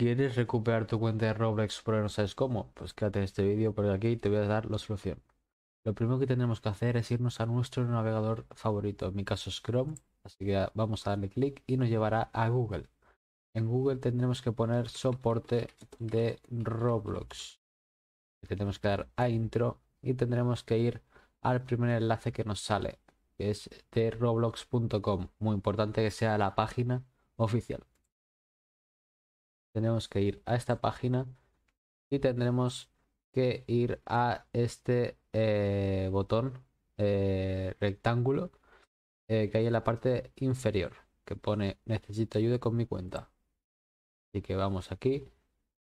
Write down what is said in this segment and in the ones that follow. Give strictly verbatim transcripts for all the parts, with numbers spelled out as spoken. ¿Quieres recuperar tu cuenta de Roblox pero no sabes cómo? Pues quédate en este vídeo porque aquí te voy a dar la solución. Lo primero que tenemos que hacer es irnos a nuestro navegador favorito, en mi caso es Chrome, así que vamos a darle clic y nos llevará a Google. En Google tendremos que poner soporte de Roblox. Tenemos que dar a intro y tendremos que ir al primer enlace que nos sale, que es de roblox punto com. Muy importante que sea la página oficial. Tenemos que ir a esta página y tendremos que ir a este eh, botón eh, rectángulo eh, que hay en la parte inferior, que pone necesito ayuda con mi cuenta. Así que vamos aquí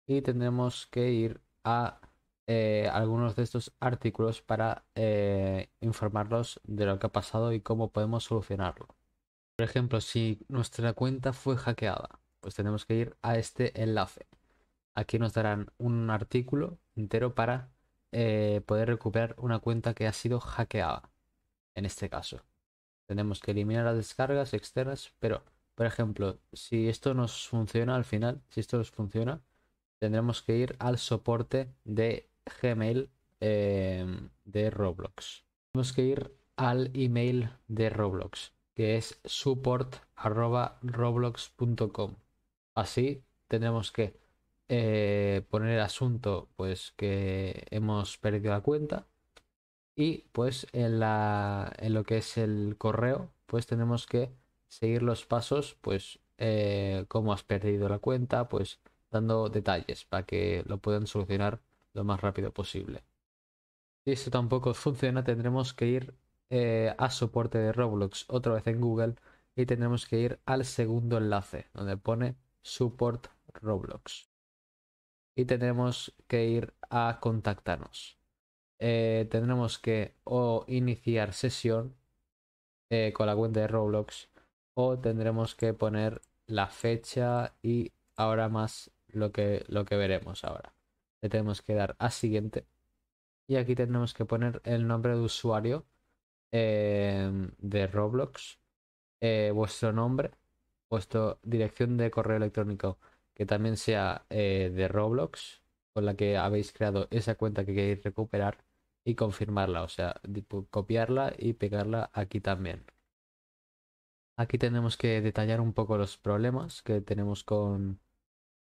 y tendremos que ir a eh, algunos de estos artículos para eh, informarlos de lo que ha pasado y cómo podemos solucionarlo. Por ejemplo, si nuestra cuenta fue hackeada, pues tenemos que ir a este enlace. Aquí nos darán un artículo entero para eh, poder recuperar una cuenta que ha sido hackeada. En este caso, tenemos que eliminar las descargas externas, pero, por ejemplo, si esto nos funciona al final, si esto nos funciona, tendremos que ir al soporte de Gmail eh, de Roblox. Tenemos que ir al email de Roblox, que es support arroba roblox punto com. Así tenemos que eh, poner el asunto, pues que hemos perdido la cuenta, y pues en, la, en lo que es el correo, pues tenemos que seguir los pasos, pues eh, cómo has perdido la cuenta, pues dando detalles para que lo puedan solucionar lo más rápido posible. Si esto tampoco funciona, tendremos que ir eh, a soporte de Roblox otra vez en Google y tendremos que ir al segundo enlace donde pone Support Roblox y tenemos que ir a contactarnos. Eh, tendremos que o iniciar sesión eh, con la cuenta de Roblox, o tendremos que poner la fecha y ahora más lo que, lo que veremos ahora. Le tenemos que dar a siguiente y aquí tenemos que poner el nombre de usuario eh, de Roblox, eh, vuestro nombre, vuestra dirección de correo electrónico que también sea eh, de Roblox, con la que habéis creado esa cuenta que queréis recuperar, y confirmarla, o sea, copiarla y pegarla aquí también. Aquí tenemos que detallar un poco los problemas que tenemos con,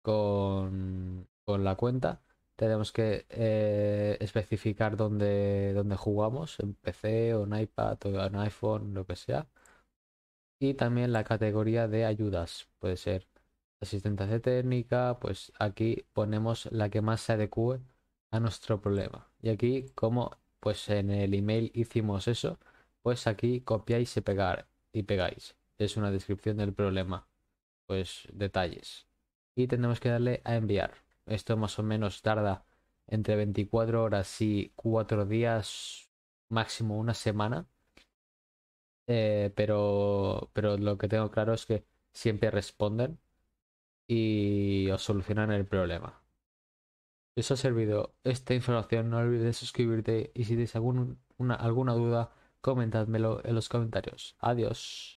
con, con la cuenta. Tenemos que eh, especificar dónde, dónde jugamos, en P C o en iPad o en iPhone, lo que sea. Y también la categoría de ayudas, puede ser asistencia técnica, pues aquí ponemos la que más se adecue a nuestro problema. Y aquí, como pues en el email hicimos eso, pues aquí copiáis y pegar y pegáis. Es una descripción del problema, pues detalles. Y tenemos que darle a enviar. Esto más o menos tarda entre veinticuatro horas y cuatro días, máximo una semana. Eh, pero, pero lo que tengo claro es que siempre responden y os solucionan el problema. Si os ha servido esta información, no olvides suscribirte y si tenéis algún, una, alguna duda, comentádmelo en los comentarios. Adiós.